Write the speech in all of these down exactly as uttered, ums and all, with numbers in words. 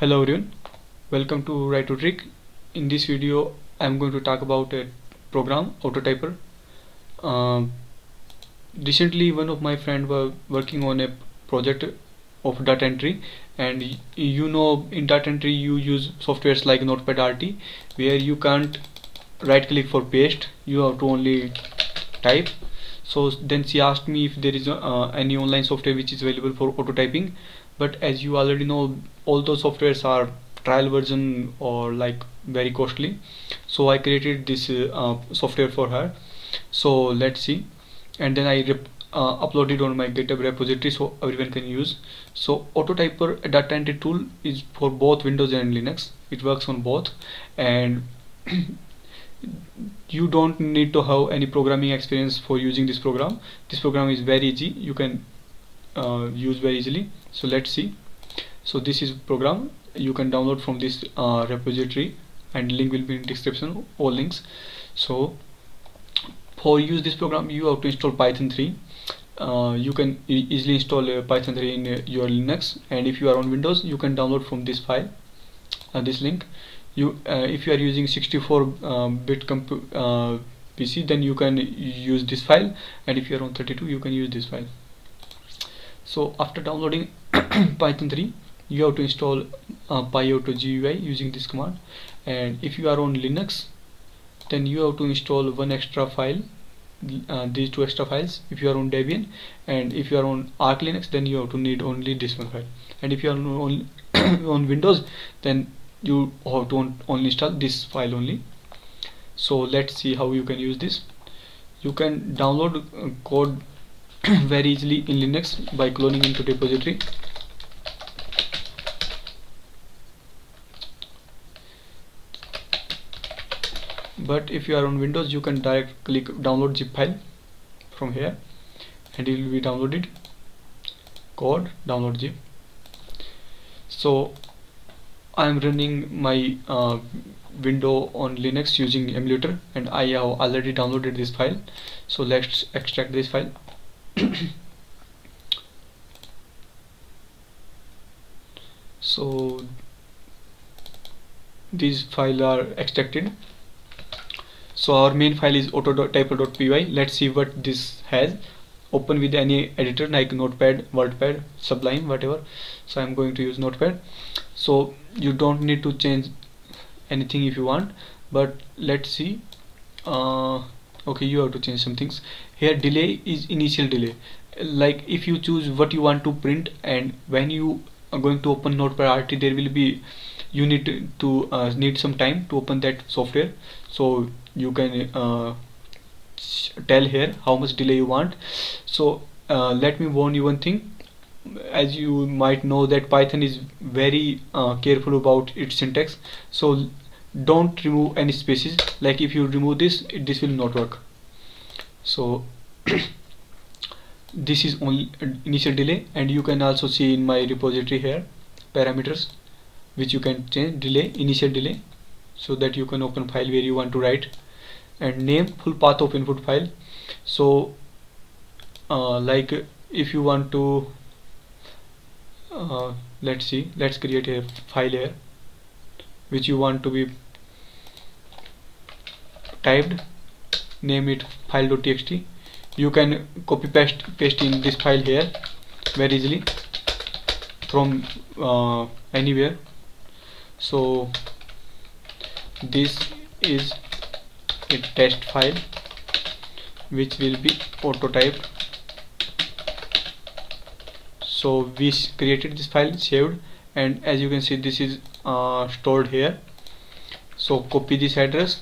Hello everyone, welcome to Right to Trick. In this video I am going to talk about a program, AutoTyper. Um, recently one of my friend were working on a project of data entry, and you know in data entry you use softwares like Notepad R T, where you can't right click for paste, you have to only type. So then she asked me if there is uh, any online software which is available for auto typing, but as you already know, all those softwares are trial version or like very costly, so I created this uh, uh, software for her. So let's see, and then I rep uh, uploaded on my GitHub repository so everyone can use. So AutoTyper, a data entry tool, is for both Windows and Linux. It works on both, and you don't need to have any programming experience for using this program. This program is very easy, you can uh, use very easily. So let's see. So this is program, you can download from this uh, repository, and link will be in description, all links. So for use this program you have to install Python three. Uh, you can e easily install uh, Python three in uh, your Linux, and if you are on Windows you can download from this file, uh, this link. You uh, if you are using sixty-four bit uh, P C, then you can use this file, and if you are on thirty-two you can use this file. So after downloading Python three you have to install uh, PyAutoGUI using this command, and if you are on Linux then you have to install one extra file, uh, these two extra files if you are on Debian, and if you are on Arch Linux then you have to need only this one file, and if you are on, on Windows then you have to only install this file only. So let's see how you can use this. You can download uh, code very easily in Linux by cloning into repository. But if you are on Windows you can direct click download zip file from here, and it will be downloaded, code download zip. So I am running my uh, window on Linux using emulator, and I have already downloaded this file. So let's extract this file. So these files are extracted. So our main file is autotyper dot P Y. Let's see what this has. Open with any editor like Notepad, WordPad, Sublime, whatever. So I am going to use Notepad. So you don't need to change anything if you want, but let's see. Uh, okay, you have to change some things here. Delay is initial delay, like if you choose what you want to print, and when you are going to open Notepad R T there will be, you need to, to uh, need some time to open that software, so you can uh, tell here how much delay you want. So uh, let me warn you one thing. As you might know that Python is very uh, careful about its syntax, so don't remove any spaces. Like if you remove this, it, this will not work. So this is only initial delay, and you can also see in my repository here parameters which you can change, delay, initial delay, so that you can open file where you want to write, and name, full path of input file. So uh, like if you want to uh, let's see, let's create a file here which you want to be typed, name it file dot T X T. You can copy paste paste in this file here very easily from uh, anywhere. So this is a test file which will be auto typed. So we created this file, saved, and as you can see this is uh, stored here. So copy this address,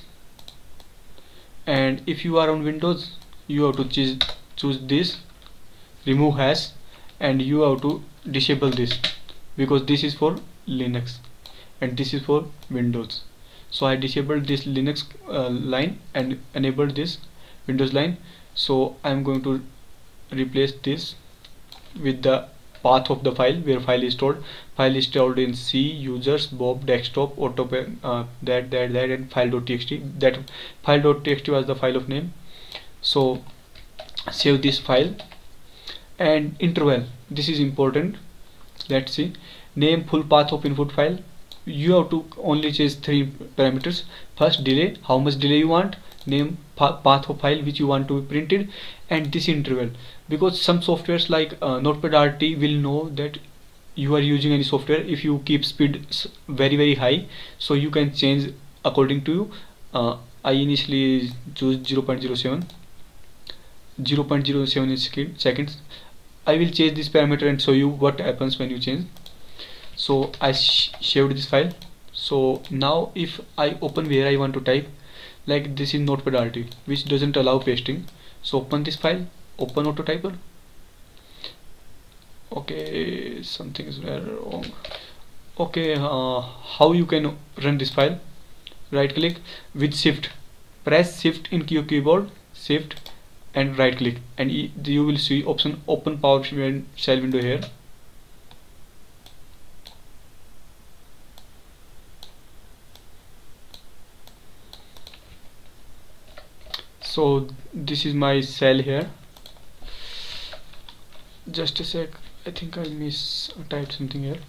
and if you are on Windows you have to choose, choose this, remove hash, and you have to disable this because this is for Linux and this is for Windows. So I disabled this Linux uh, line and enabled this Windows line. So I am going to replace this with the path of the file where file is stored. File is stored in C, users, Bob, desktop, auto uh, that that that and file dot T X T. That file dot T X T was the file of name. So save this file, and interval, this is important. Let's see, name, full path of input file. You have to only change three parameters. First, delay, how much delay you want, name, path of file which you want to be printed, and this interval, because some softwares like uh, Notepad R T will know that you are using any software if you keep speed very very high, so you can change according to you. uh, I initially choose zero point zero seven, zero point zero seven seconds. I will change this parameter and show you what happens when you change. So I sh saved this file. So now if I open where I want to type, like this is Notepad R T, which doesn't allow pasting. So open this file, open AutoTyper. Okay, something is wrong. Okay, uh, how you can run this file? Right click with shift, press shift in your keyboard, shift and right click, and e you will see option open PowerShell window here. So this is my shell here. Just a sec, I think I miss typed something here.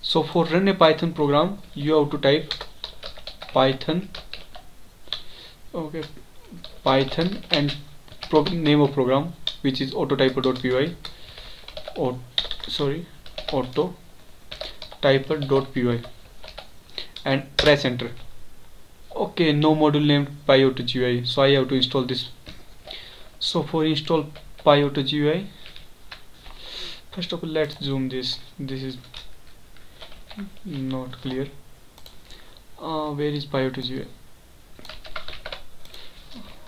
So for run a Python program, you have to type Python, okay, Python and program, name of program, which is autotyper.py, or sorry, autotyper.py, and press enter. Okay, no module named PyAutoGUI, so I have to install this. So for install PyAutoGUI, first of all, let's zoom this. This is not clear. Uh, where is PyAutoGUI?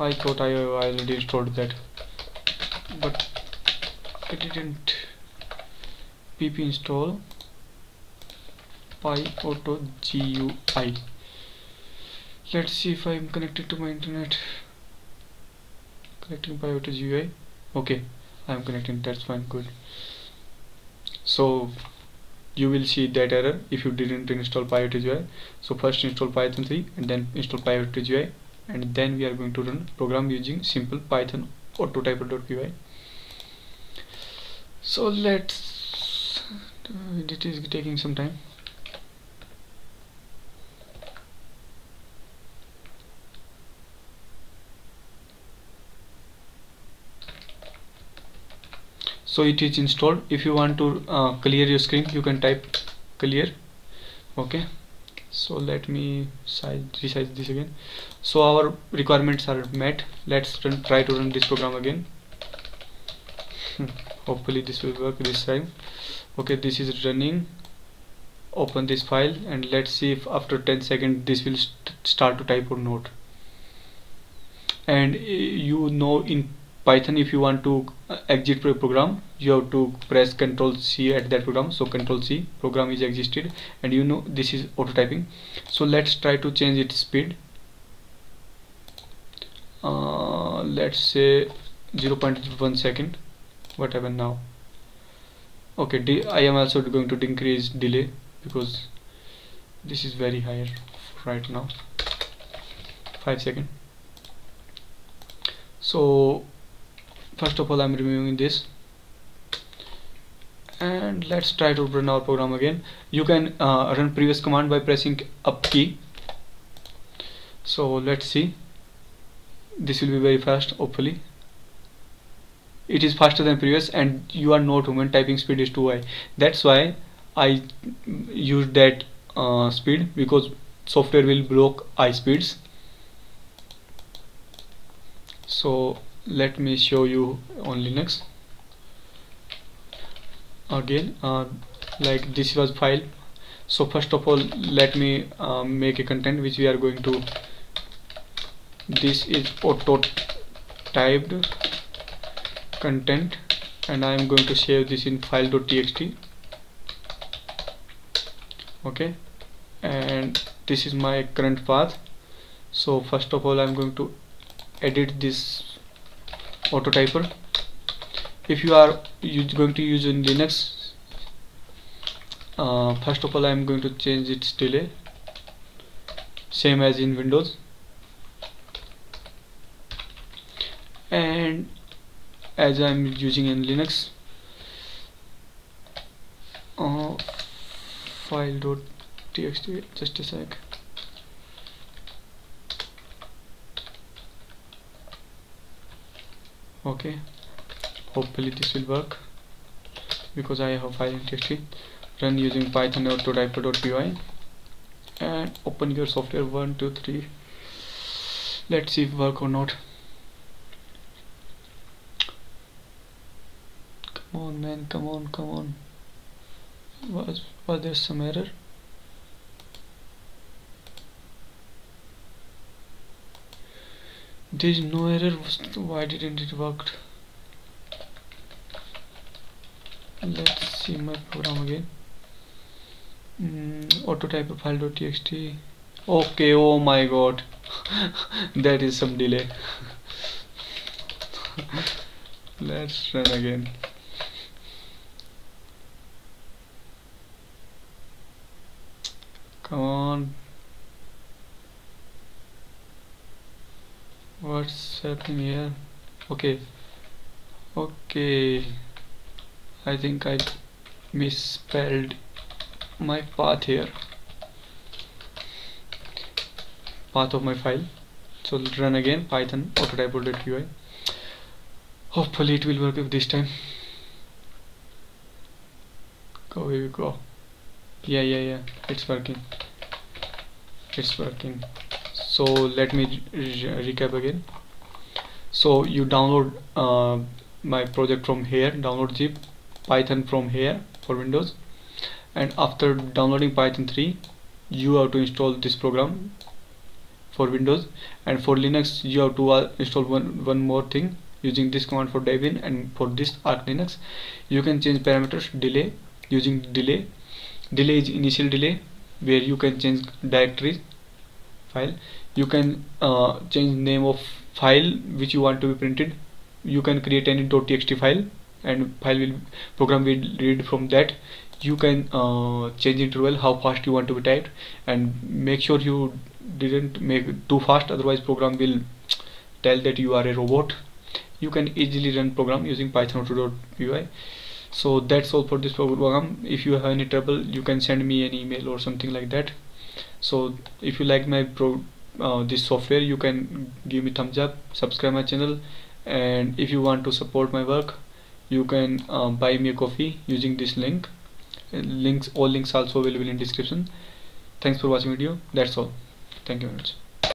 I thought I already installed that, but I didn't. P P install PyAutoGUI. Let's see if I am connected to my internet. Connecting PyAutoGUI. Okay, I am connecting. That's fine. Good. So you will see that error if you didn't install PyAutoGUI. So first install Python three and then install PyAutoGUI, and then we are going to run program using simple Python autotyper.py. So let's. Uh, it is taking some time. So it is installed. If you want to uh, clear your screen, you can type clear. Okay, so let me size, resize this again. So our requirements are met. Let's run, try to run this program again. Hopefully this will work this time. Okay, this is running. Open this file and let's see if after ten seconds this will st start to type or not. And uh, you know, in Python, if you want to exit a program, you have to press control C at that program. So control C, program is exited, and you know this is auto typing. So let's try to change its speed. Uh, let's say zero point one second. What happened now? Okay, de I am also going to increase delay because this is very high right now. five seconds. So first of all, I'm removing this, and let's try to run our program again. You can uh, run previous command by pressing up key. So let's see. This will be very fast. Hopefully, it is faster than previous, and you are not human. Typing speed is too high. That's why I used that uh, speed, because software will block high speeds. So let me show you on Linux again. Uh, like this was file. So first of all, let me uh, make a content which we are going to. This is auto typed content, and I am going to save this in file.txt. Okay, and this is my current path. So first of all, I am going to edit this AutoTyper. If you are going to use in Linux, uh, first of all, I am going to change its delay, same as in Windows, and as I am using in Linux, uh, file.txt, just a sec. Okay, hopefully this will work because I have file.txt. Run using Python AutoTyper.py and open your software. One two three. Let's see if work or not. Come on, man, come on, come on. Was, was there some error? There is no error. Why didn't it work? Let's see my program again. Mm, AutoTyper file.txt. Okay, oh my god. That is some delay. Let's run again. Come on. What's happening here? Okay. Okay. I think I misspelled my path here. Path of my file. So let's run again Python AutoTyper.py. Hopefully it will work if this time. Go, here we go. Yeah, yeah, yeah. It's working. It's working. So let me re re recap again. So you download uh, my project from here. Download zip Python from here for Windows, and after downloading Python three you have to install this program for Windows, and for Linux you have to uh, install one, one more thing using this command for Debian, and for this Arch Linux you can change parameters delay using delay. Delay is initial delay where you can change directory file, you can uh, change name of file which you want to be printed, you can create any .txt file and file will program will read from that. You can uh, change interval how fast you want to be typed, and make sure you didn't make it too fast, otherwise program will tell that you are a robot. You can easily run program using Python auto.py. So that's all for this program. If you have any trouble you can send me an email or something like that. So if you like my pro uh, this software you can give me thumbs up, subscribe my channel, and if you want to support my work you can um, buy me a coffee using this link. Links all links also available in description. Thanks for watching video. That's all. Thank you very much.